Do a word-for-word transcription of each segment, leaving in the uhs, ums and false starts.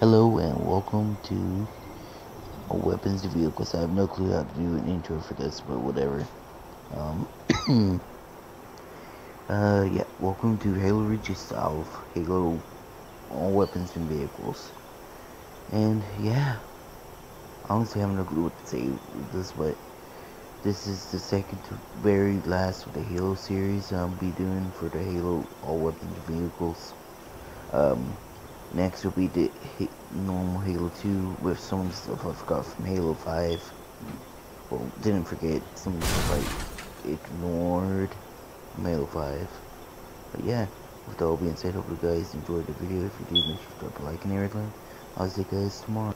Hello and welcome to a weapons review, because I have no clue how to do an intro for this, but whatever. Um, uh, yeah, welcome to Halo Reach style Halo on weapons and vehicles. And yeah, honestly I have no clue what to say with this, but this is the second to very last of the Halo series I'll be doing for the Halo all weapons and vehicles. Um... Next will be the normal Halo two with some stuff I forgot from Halo five. Well, didn't forget, some stuff I ignored from Halo five. But yeah, with that all being said, hope you guys enjoyed the video. If you did, make sure to drop a like and everything. I'll see you guys tomorrow.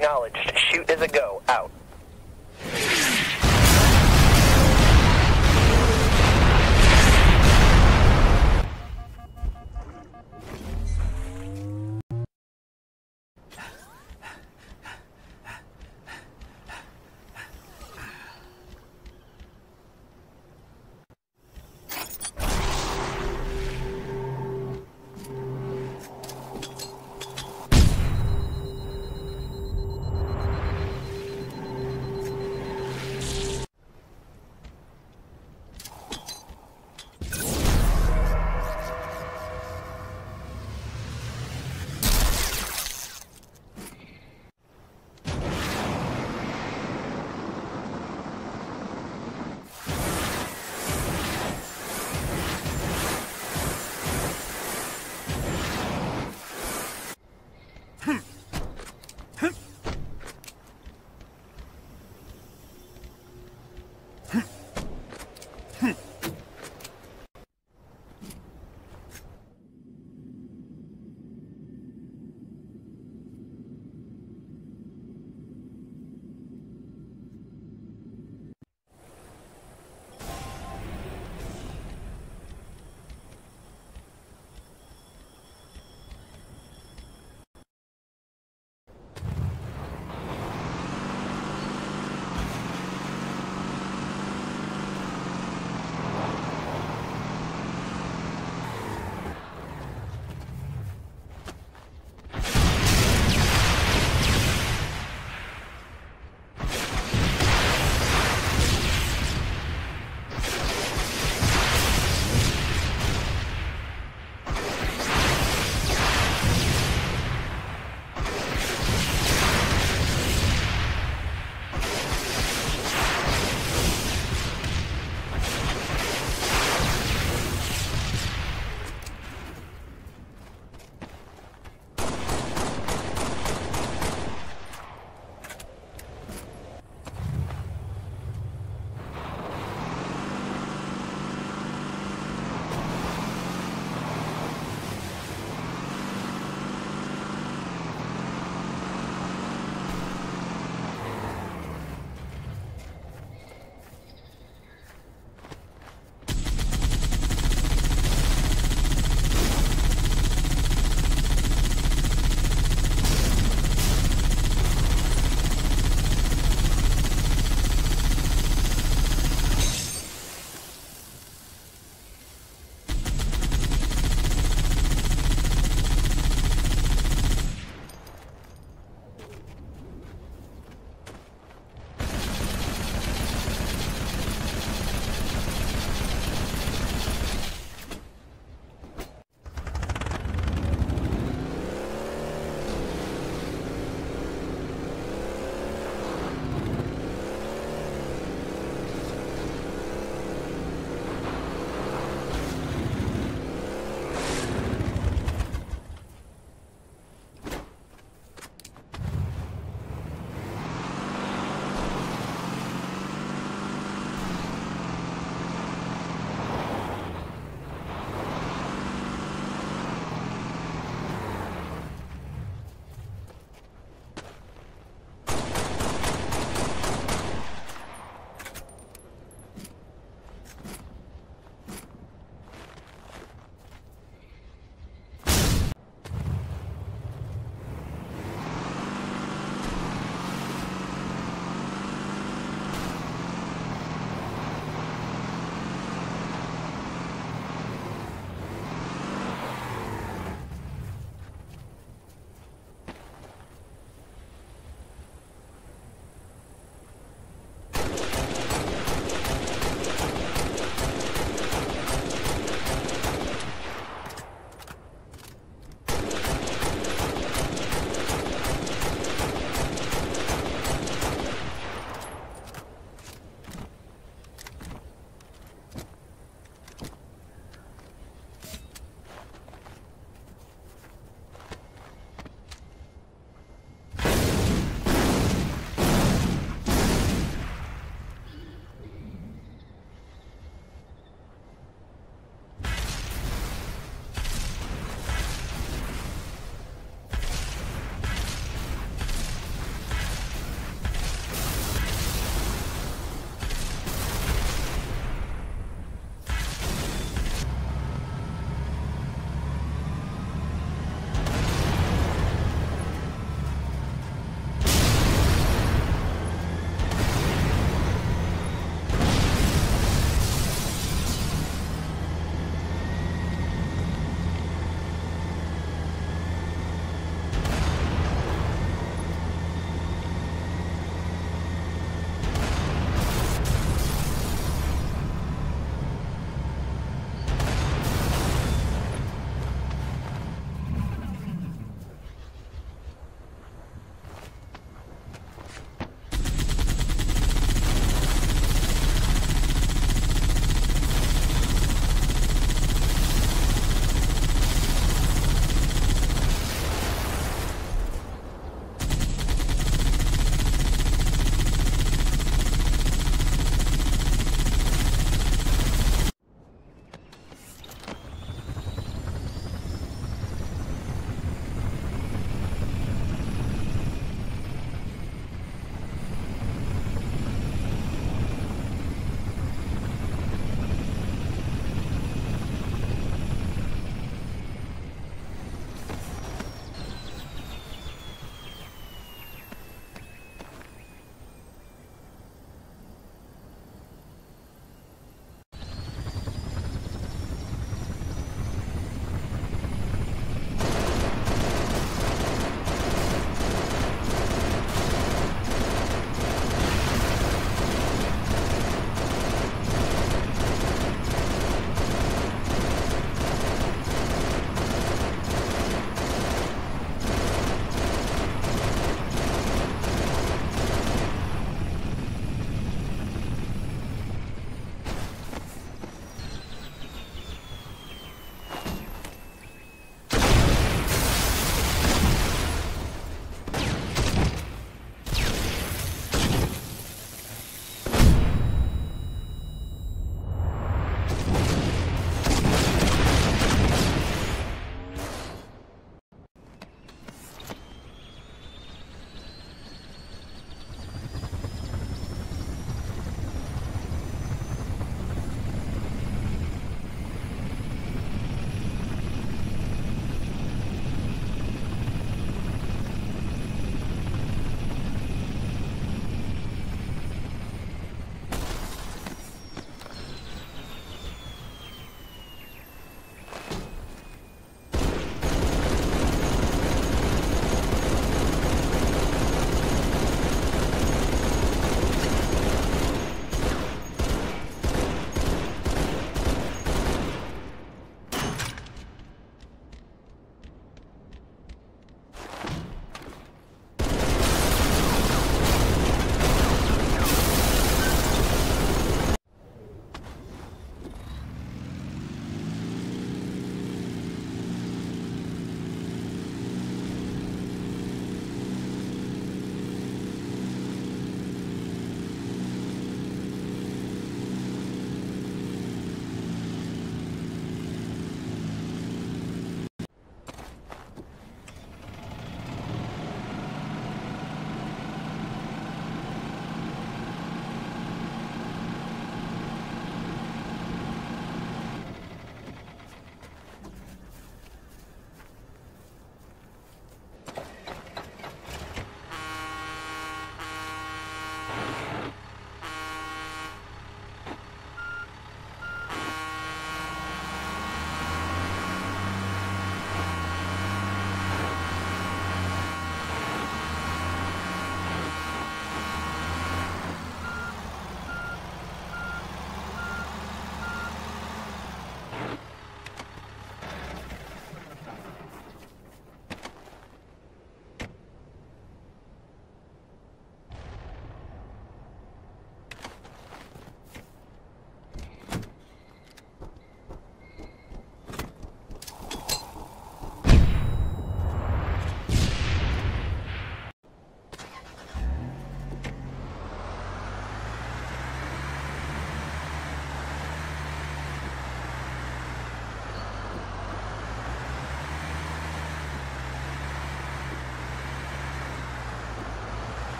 Acknowledged. Shoot as a go. Out.